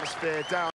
Atmosphere down.